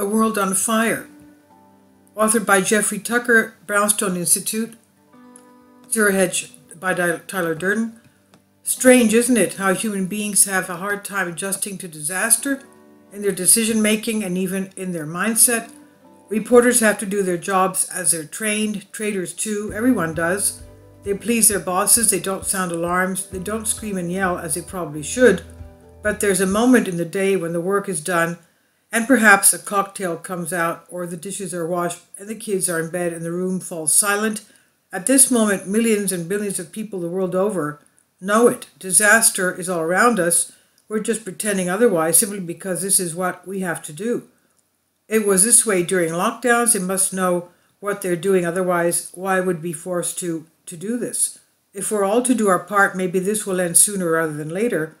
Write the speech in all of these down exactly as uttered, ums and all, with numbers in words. A World on Fire, authored by Jeffrey Tucker, Brownstone Institute, Zero Hedge by Tyler Durden. Strange, isn't it, how human beings have a hard time adjusting to disaster in their decision-making and even in their mindset. Reporters have to do their jobs as they're trained, traders too, everyone does. They please their bosses, they don't sound alarms, they don't scream and yell as they probably should, but there's a moment in the day when the work is done and perhaps a cocktail comes out or the dishes are washed and the kids are in bed and the room falls silent. At this moment, millions and billions of people the world over know it. Disaster is all around us. We're just pretending otherwise simply because this is what we have to do. It was this way during lockdowns. They must know what they're doing. Otherwise, why would we be forced to, to do this? If we're all to do our part, maybe this will end sooner rather than later.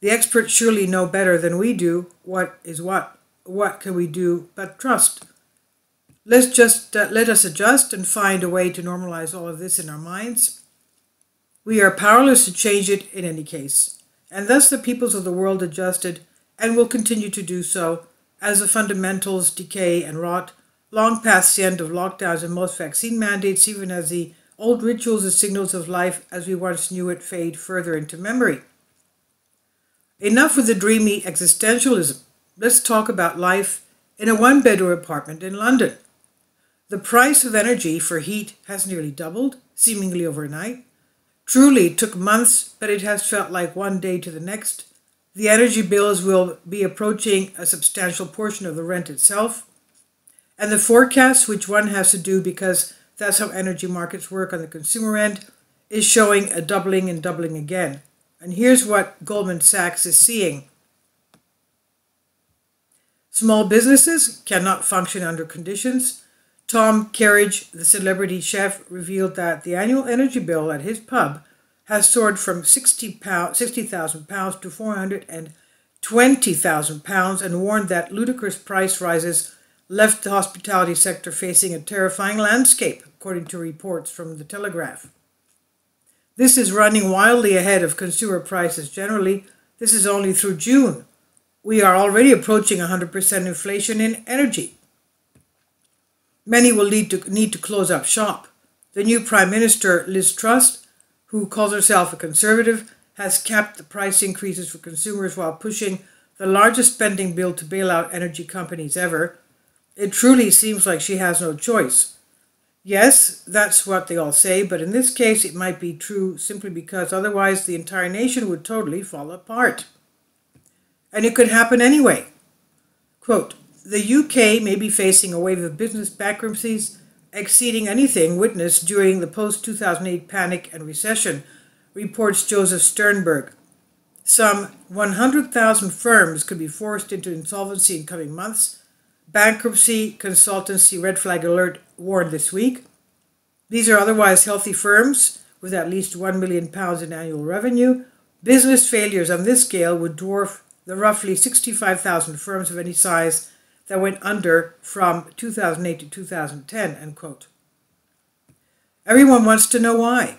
The experts surely know better than we do what is what. What can we do but trust? Let's just uh, let us adjust and find a way to normalize all of this in our minds. We are powerless to change it in any case. And thus the peoples of the world adjusted and will continue to do so as the fundamentals decay and rot, long past the end of lockdowns and most vaccine mandates, even as the old rituals and signals of life as we once knew it fade further into memory. Enough with the dreamy existentialism. Let's talk about life in a one-bedroom apartment in London. The price of energy for heat has nearly doubled, seemingly overnight. Truly, it took months, but it has felt like one day to the next. The energy bills will be approaching a substantial portion of the rent itself. And the forecast, which one has to do because that's how energy markets work on the consumer end, is showing a doubling and doubling again. And here's what Goldman Sachs is seeing. Small businesses cannot function under conditions. Tom Kerridge, the celebrity chef, revealed that the annual energy bill at his pub has soared from sixty thousand pounds to four hundred twenty thousand pounds and warned that ludicrous price rises left the hospitality sector facing a terrifying landscape, according to reports from The Telegraph. This is running wildly ahead of consumer prices generally. This is only through June. We are already approaching one hundred percent inflation in energy. Many will need to, need to close up shop. The new Prime Minister, Liz Truss, who calls herself a conservative, has capped the price increases for consumers while pushing the largest spending bill to bail out energy companies ever. It truly seems like she has no choice. Yes, that's what they all say, but in this case it might be true simply because otherwise the entire nation would totally fall apart. And it could happen anyway. Quote, the U K may be facing a wave of business bankruptcies exceeding anything witnessed during the post two thousand eight panic and recession, reports Joseph Sternberg. Some one hundred thousand firms could be forced into insolvency in coming months. Bankruptcy consultancy Red Flag Alert warned this week. These are otherwise healthy firms with at least one million pounds in annual revenue. Business failures on this scale would dwarf the roughly sixty-five thousand firms of any size that went under from two thousand eight to two thousand ten, end quote. Everyone wants to know why.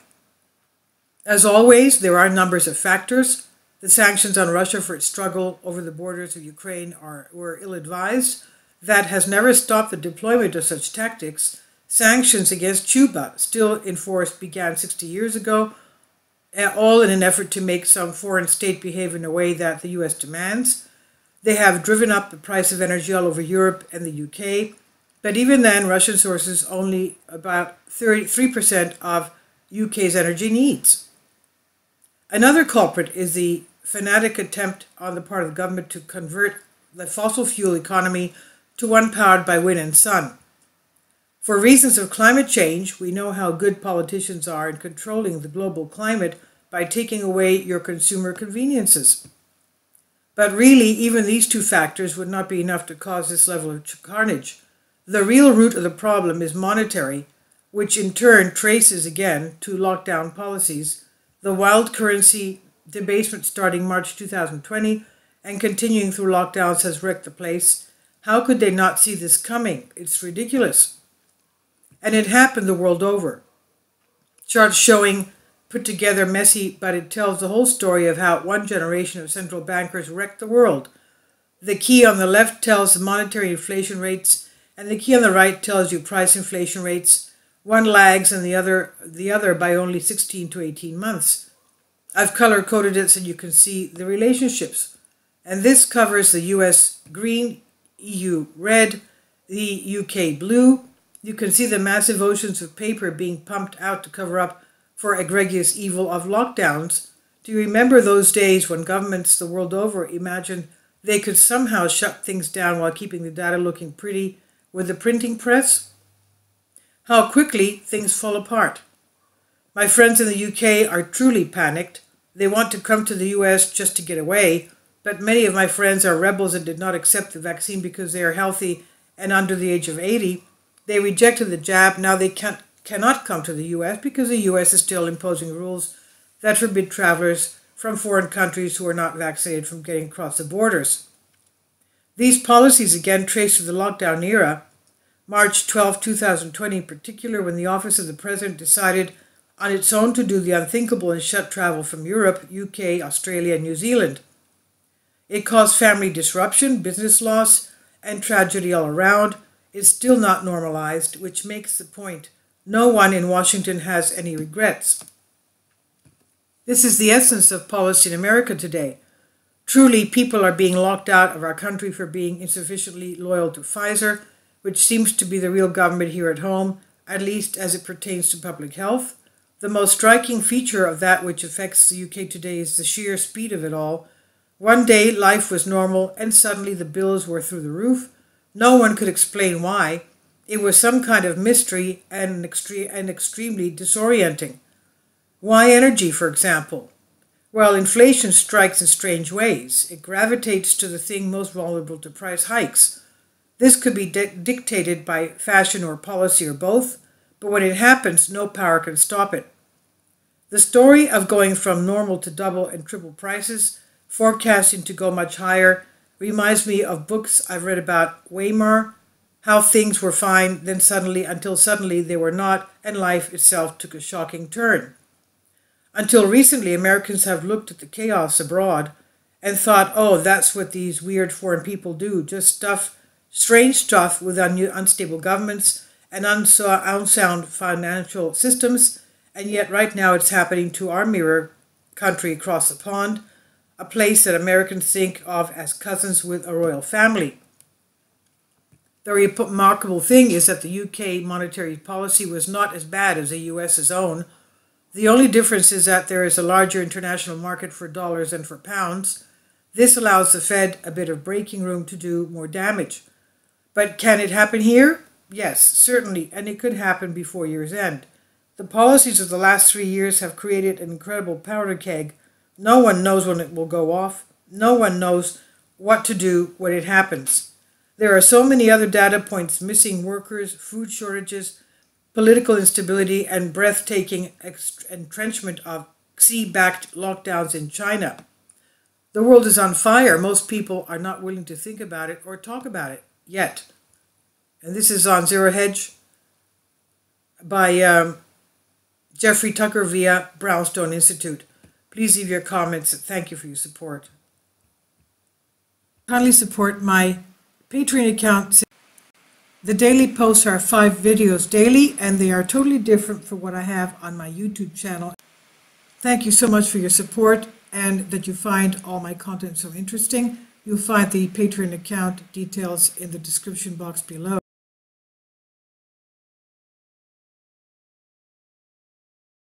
As always, there are numbers of factors. The sanctions on Russia for its struggle over the borders of Ukraine are, were ill-advised. That has never stopped the deployment of such tactics. Sanctions against Cuba, still in force, began sixty years ago, all in an effort to make some foreign state behave in a way that the U S demands. They have driven up the price of energy all over Europe and the U K, but even then, Russian sources only about thirty-three percent of U K's energy needs. Another culprit is the fanatic attempt on the part of the government to convert the fossil fuel economy to one powered by wind and sun. For reasons of climate change, we know how good politicians are in controlling the global climate by taking away your consumer conveniences. But really, even these two factors would not be enough to cause this level of carnage. The real root of the problem is monetary, which in turn traces again to lockdown policies, the wild currency debasement starting March two thousand twenty and continuing through lockdowns has wrecked the place. How could they not see this coming? It's ridiculous. And it happened the world over. Charts showing, put together messy, but it tells the whole story of how one generation of central bankers wrecked the world. The key on the left tells monetary inflation rates, and the key on the right tells you price inflation rates. One lags and the other the other by only sixteen to eighteen months. I've color-coded it so you can see the relationships. And this covers the U S green, E U red, the U K blue. You can see the massive oceans of paper being pumped out to cover up for egregious evil of lockdowns. Do you remember those days when governments the world over imagined they could somehow shut things down while keeping the data looking pretty with the printing press? How quickly things fall apart. My friends in the U K are truly panicked. They want to come to the U S just to get away, but many of my friends are rebels and did not accept the vaccine because they are healthy and under the age of eighty. They rejected the jab. Now they can't, cannot come to the U S because the U S is still imposing rules that forbid travelers from foreign countries who are not vaccinated from getting across the borders. These policies again trace to the lockdown era, March twelfth two thousand twenty in particular, when the Office of the President decided on its own to do the unthinkable and shut travel from Europe, U K, Australia, and New Zealand. It caused family disruption, business loss, and tragedy all around. It's still not normalized, which makes the point no one in Washington has any regrets. This is the essence of policy in America today. Truly, people are being locked out of our country for being insufficiently loyal to Pfizer, which seems to be the real government here at home, at least as it pertains to public health. The most striking feature of that which affects the U K today is the sheer speed of it all. One day, life was normal, and suddenly the bills were through the roof. No one could explain why. It was some kind of mystery and, extre- and extremely disorienting. Why energy, for example? Well, inflation strikes in strange ways. It gravitates to the thing most vulnerable to price hikes. This could be di- dictated by fashion or policy or both, but when it happens, no power can stop it. The story of going from normal to double and triple prices, forecasting to go much higher, reminds me of books I've read about Weimar, how things were fine, then suddenly, until suddenly they were not, and life itself took a shocking turn. Until recently, Americans have looked at the chaos abroad and thought, oh, that's what these weird foreign people do, just stuff, strange stuff with un- unstable governments and unso- unsound financial systems, and yet right now it's happening to our mirror country across the pond, a place that Americans think of as cousins with a royal family. The remarkable thing is that the U K monetary policy was not as bad as the U S's own. The only difference is that there is a larger international market for dollars than for pounds. This allows the Fed a bit of breathing room to do more damage. But can it happen here? Yes, certainly, and it could happen before year's end. The policies of the last three years have created an incredible powder keg. No one knows when it will go off. No one knows what to do when it happens. There are so many other data points: missing workers, food shortages, political instability, and breathtaking entrenchment of Xi-backed lockdowns in China. The world is on fire. Most people are not willing to think about it or talk about it yet. And this is on Zero Hedge by um, Jeffrey Tucker via Brownstone Institute. Please leave your comments. Thank you for your support. Kindly support my Patreon account. The daily posts are five videos daily, and they are totally different from what I have on my YouTube channel. Thank you so much for your support and that you find all my content so interesting. You'll find the Patreon account details in the description box below.